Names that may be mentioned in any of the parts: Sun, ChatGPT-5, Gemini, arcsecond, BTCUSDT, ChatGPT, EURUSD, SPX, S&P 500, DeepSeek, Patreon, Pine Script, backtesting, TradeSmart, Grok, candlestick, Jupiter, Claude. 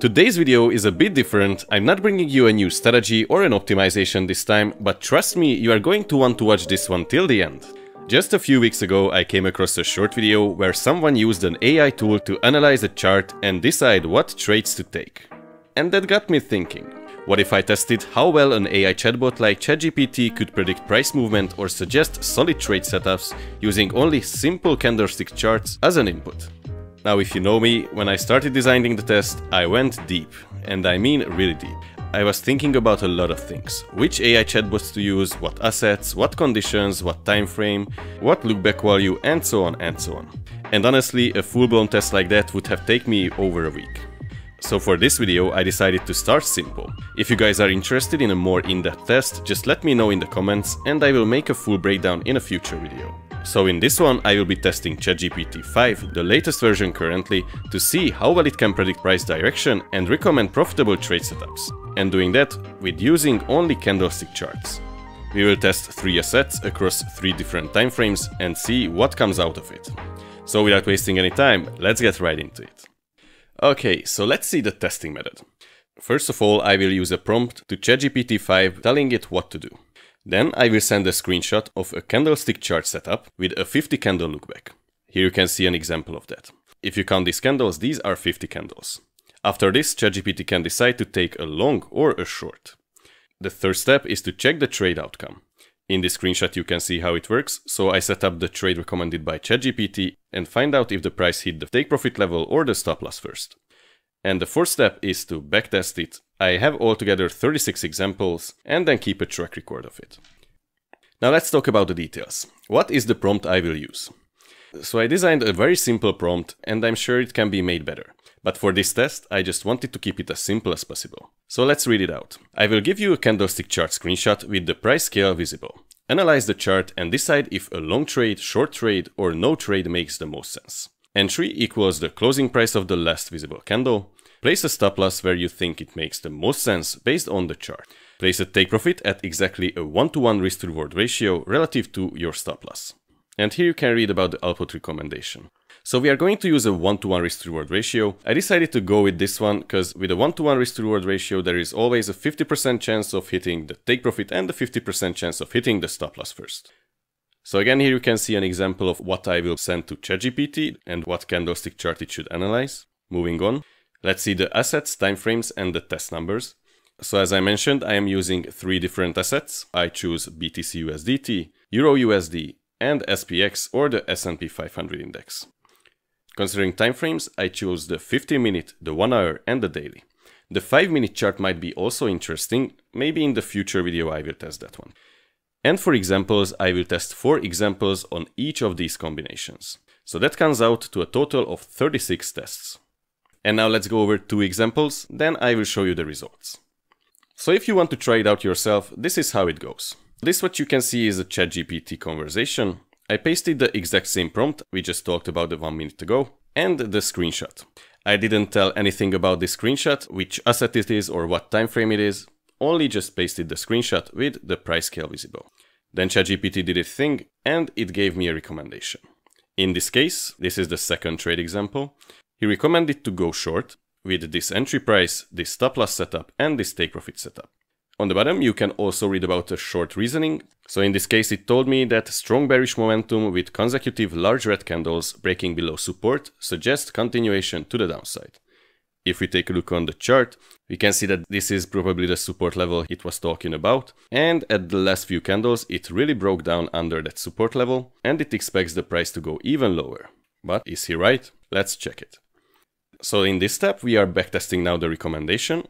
Today's video is a bit different. I'm not bringing you a new strategy or an optimization this time, but trust me, you are going to want to watch this one till the end. Just a few weeks ago I came across a short video where someone used an AI tool to analyze a chart and decide what trades to take. And that got me thinking. What if I tested how well an AI chatbot like ChatGPT could predict price movement or suggest solid trade setups using only simple candlestick charts as an input? Now, if you know me, when I started designing the test, I went deep, and I mean really deep. I was thinking about a lot of things. Which AI chatbots to use, what assets, what conditions, what time frame, what lookback value, and so on and so on. And honestly, a full-blown test like that would have taken me over a week. So for this video, I decided to start simple. If you guys are interested in a more in-depth test, just let me know in the comments and I will make a full breakdown in a future video. So in this one, I will be testing ChatGPT-5, the latest version currently, to see how well it can predict price direction and recommend profitable trade setups. And doing that with using only candlestick charts. We will test 3 assets across 3 different time frames and see what comes out of it. So without wasting any time, let's get right into it. Okay, so let's see the testing method. First of all, I will use a prompt to ChatGPT-5 telling it what to do. Then I will send a screenshot of a candlestick chart setup with a 50 candle lookback. Here you can see an example of that. If you count these candles, these are 50 candles. After this, ChatGPT can decide to take a long or a short. The third step is to check the trade outcome. In this screenshot you can see how it works, so I set up the trade recommended by ChatGPT and find out if the price hit the take profit level or the stop loss first. And the fourth step is to backtest it. I have altogether 36 examples and then keep a track record of it. Now let's talk about the details. What is the prompt I will use? So I designed a very simple prompt and I'm sure it can be made better. But for this test, I just wanted to keep it as simple as possible. So let's read it out. I will give you a candlestick chart screenshot with the price scale visible. Analyze the chart and decide if a long trade, short trade or no trade makes the most sense. Entry equals the closing price of the last visible candle. Place a stop loss where you think it makes the most sense based on the chart. Place a take profit at exactly a 1-to-1 risk to reward ratio relative to your stop loss. And here you can read about the output recommendation. So we are going to use a 1-to-1 risk to reward ratio. I decided to go with this one because with a 1-to-1 risk to reward ratio there is always a 50% chance of hitting the take profit and a 50% chance of hitting the stop loss first. So again, here you can see an example of what I will send to ChatGPT and what candlestick chart it should analyze. Moving on, let's see the assets, timeframes and the test numbers. So as I mentioned, I am using 3 different assets. I choose BTCUSDT, EURUSD and SPX or the S&P 500 index. Considering timeframes, I chose the 50-minute, the 1-hour and the daily. The 5-minute chart might be also interesting, maybe in the future video I will test that one. And for examples, I will test 4 examples on each of these combinations. So that comes out to a total of 36 tests. And now let's go over 2 examples, then I will show you the results. So if you want to try it out yourself, this is how it goes. This what you can see is a ChatGPT conversation. I pasted the exact same prompt we just talked about 1 minute ago and the screenshot. I didn't tell anything about this screenshot, which asset it is or what time frame it is, only just pasted the screenshot with the price scale visible. Then ChatGPT did its thing and it gave me a recommendation. In this case, this is the second trade example. He recommended to go short with this entry price, this stop loss setup and this take profit setup. On the bottom you can also read about a short reasoning, so in this case it told me that strong bearish momentum with consecutive large red candles breaking below support suggests continuation to the downside. If we take a look on the chart, we can see that this is probably the support level it was talking about, and at the last few candles it really broke down under that support level and it expects the price to go even lower. But is he right? Let's check it. So in this step we are backtesting now the recommendation.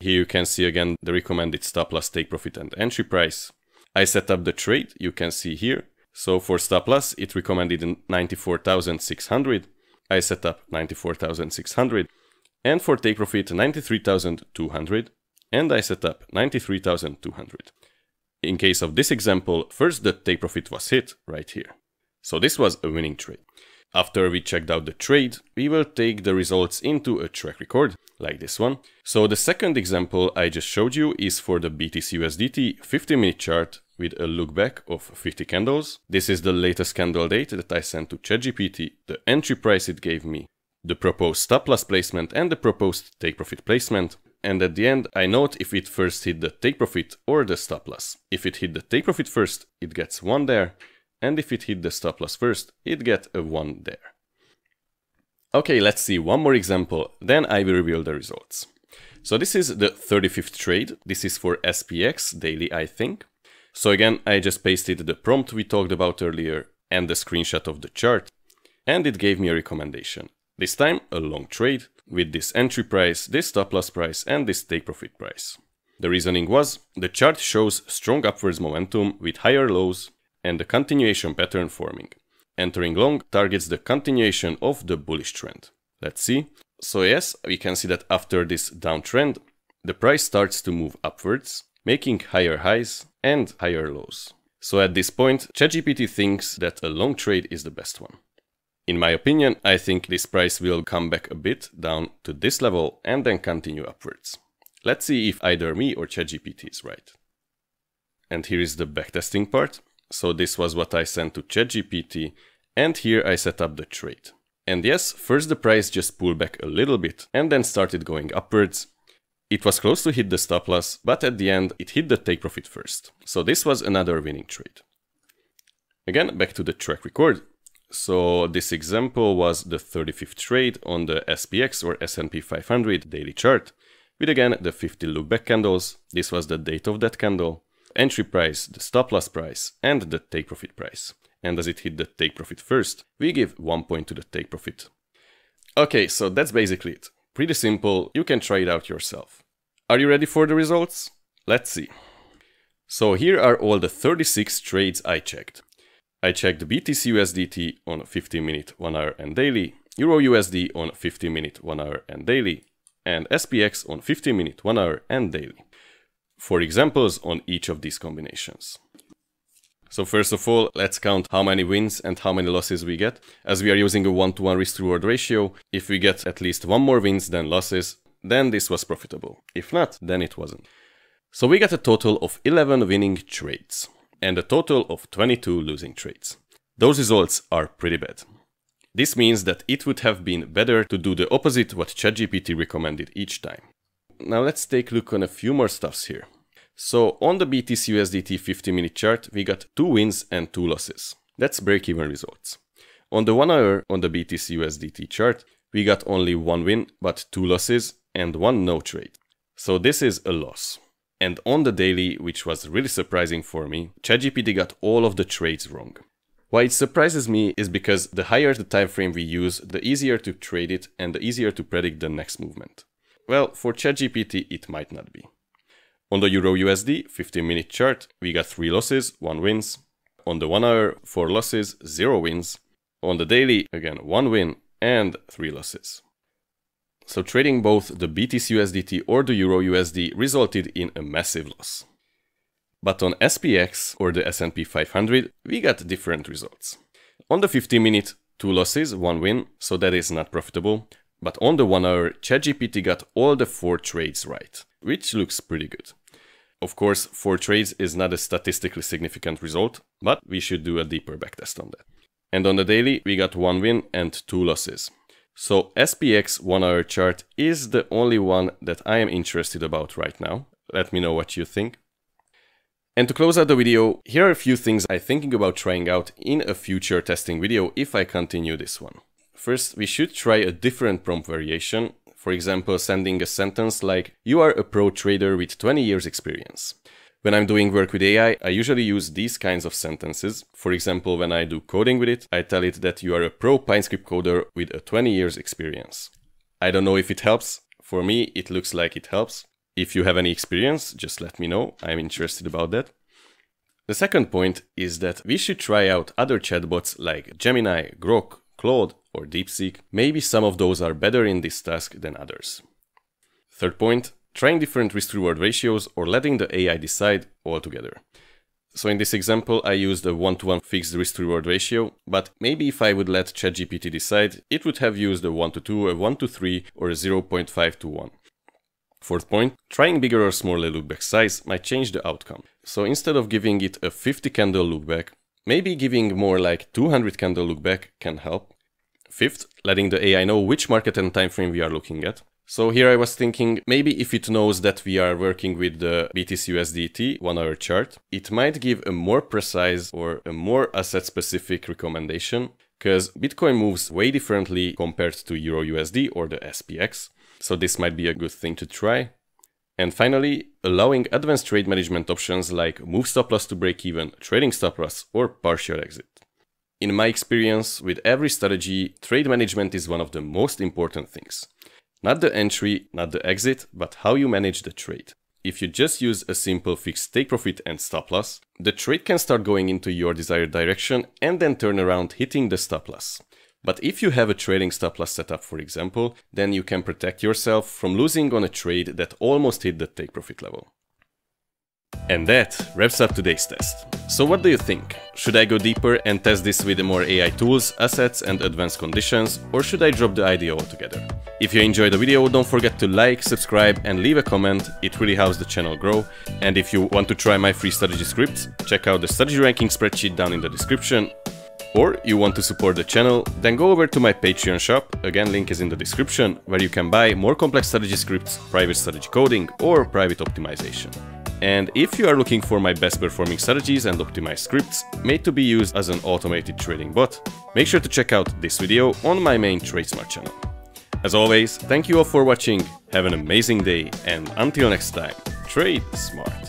Here you can see again the recommended stop loss, take profit and entry price. I set up the trade, you can see here. So for stop loss, it recommended 94,600. I set up 94,600. And for take profit, 93,200. And I set up 93,200. In case of this example, first the take profit was hit right here. So this was a winning trade. After we checked out the trade, we will take the results into a track record, like this one. So the second example I just showed you is for the BTCUSDT 50-minute chart with a look back of 50 candles. This is the latest candle date that I sent to ChatGPT, the entry price it gave me, the proposed stop loss placement and the proposed take profit placement. And at the end, I note if it first hit the take profit or the stop loss. If it hit the take profit first, it gets 1 there. And if it hit the stop loss first, it gets a 1 there. Okay, let's see one more example, then I will reveal the results. So this is the 35th trade. This is for SPX daily, I think. So again, I just pasted the prompt we talked about earlier and the screenshot of the chart, and it gave me a recommendation. This time a long trade with this entry price, this stop loss price and this take profit price. The reasoning was the chart shows strong upwards momentum with higher lows and a continuation pattern forming. Entering long targets the continuation of the bullish trend. Let's see. So yes, we can see that after this downtrend, the price starts to move upwards, making higher highs and higher lows. So at this point, ChatGPT thinks that a long trade is the best one. In my opinion, I think this price will come back a bit down to this level and then continue upwards. Let's see if either me or ChatGPT is right. And here is the backtesting part. So this was what I sent to ChatGPT, and here I set up the trade. And yes, first the price just pulled back a little bit and then started going upwards. It was close to hit the stop loss, but at the end it hit the take profit first. So this was another winning trade. Again, back to the track record. So this example was the 35th trade on the SPX or S&P 500 daily chart, with again the 50 look-back candles. This was the date of that candle. Entry price, the stop loss price and the take profit price. And as it hit the take profit first, we give 1 point to the take profit. Okay, so that's basically it. Pretty simple, you can try it out yourself. Are you ready for the results? Let's see. So here are all the 36 trades I checked. I checked BTCUSDT on 15 minute, 1 hour and daily, EURUSD on 15 minute, 1 hour and daily, and SPX on 15 minute, 1 hour and daily. For examples on each of these combinations. So first of all, let's count how many wins and how many losses we get. As we are using a 1-to-1 risk-reward ratio, if we get at least 1 more wins than losses, then this was profitable. If not, then it wasn't. So we got a total of 11 winning trades and a total of 22 losing trades. Those results are pretty bad. This means that it would have been better to do the opposite what ChatGPT recommended each time. Now let's take a look on a few more stuffs here. So on the BTCUSDT 50-minute chart, we got 2 wins and 2 losses. That's break-even results. On the 1 hour on the BTCUSDT chart, we got only 1 win, but 2 losses and 1 no trade. So this is a loss. And on the daily, which was really surprising for me, ChatGPT got all of the trades wrong. Why it surprises me is because the higher the time frame we use, the easier to trade it and the easier to predict the next movement. Well, for ChatGPT it might not be. On the EURUSD 15-minute chart we got 3 losses, 1 wins. On the 1 hour 4 losses, 0 wins. On the daily again 1 win and 3 losses. So trading both the BTCUSDT or the EURUSD resulted in a massive loss. But on SPX or the S&P 500 we got different results. On the 15-minute 2 losses, 1 win, so that is not profitable. But on the 1 hour, ChatGPT got all the 4 trades right, which looks pretty good. Of course, 4 trades is not a statistically significant result, but we should do a deeper backtest on that. And on the daily, we got 1 win and 2 losses. So SPX 1 hour chart is the only one that I am interested about right now. Let me know what you think. And to close out the video, here are a few things I'm thinking about trying out in a future testing video if I continue this one. First, we should try a different prompt variation, for example sending a sentence like, you are a pro trader with 20 years experience. When I'm doing work with AI, I usually use these kinds of sentences. For example, when I do coding with it, I tell it that you are a pro Pine Script coder with a 20 years experience. I don't know if it helps. For me, it looks like it helps. If you have any experience, just let me know. I'm interested about that. The second point is that we should try out other chatbots like Gemini, Grok, Claude or DeepSeek. Maybe some of those are better in this task than others. Third point, trying different risk-reward ratios or letting the AI decide altogether. So in this example, I used a 1-to-1 fixed risk-reward ratio, but maybe if I would let ChatGPT decide, it would have used a 1-to-2, a 1-to-3 or a 0.5-to-1. Fourth point, trying bigger or smaller lookback size might change the outcome. So instead of giving it a 50 candle lookback, maybe giving more like 200 candle lookback can help. Fifth, letting the AI know which market and time frame we are looking at. So here I was thinking, maybe if it knows that we are working with the BTCUSDT 1-hour chart, it might give a more precise or a more asset-specific recommendation, because Bitcoin moves way differently compared to EURUSD or the SPX, so this might be a good thing to try. And finally, allowing advanced trade management options like move stop loss to break even, trading stop loss, or partial exit. In my experience, with every strategy, trade management is one of the most important things. Not the entry, not the exit, but how you manage the trade. If you just use a simple fixed take profit and stop loss, the trade can start going into your desired direction and then turn around hitting the stop loss. But if you have a trailing stop loss setup, for example, then you can protect yourself from losing on a trade that almost hit the take profit level. And that wraps up today's test. So what do you think? Should I go deeper and test this with more AI tools, assets and advanced conditions, or should I drop the idea altogether? If you enjoyed the video, don't forget to like, subscribe and leave a comment, it really helps the channel grow. And if you want to try my free strategy scripts, check out the strategy ranking spreadsheet down in the description. Or you want to support the channel, then go over to my Patreon shop, again link is in the description, where you can buy more complex strategy scripts, private strategy coding or private optimization. And if you are looking for my best performing strategies and optimized scripts, made to be used as an automated trading bot, make sure to check out this video on my main TradeSmart channel. As always, thank you all for watching, have an amazing day and until next time, trade smart!